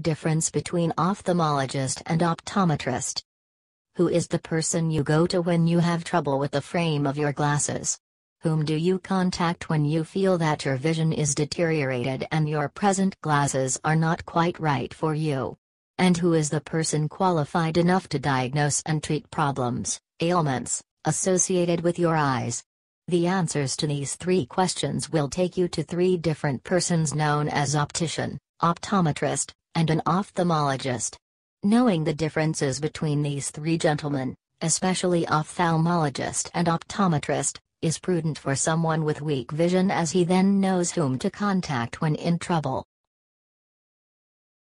Difference between ophthalmologist and optometrist. Who is the person you go to when you have trouble with the frame of your glasses? Whom do you contact when you feel that your vision is deteriorated and your present glasses are not quite right for you? And who is the person qualified enough to diagnose and treat problems, ailments, associated with your eyes? The answers to these three questions will take you to three different persons known as optician, optometrist, and an ophthalmologist. Knowing the differences between these three gentlemen, especially ophthalmologist and optometrist, is prudent for someone with weak vision, as he then knows whom to contact when in trouble.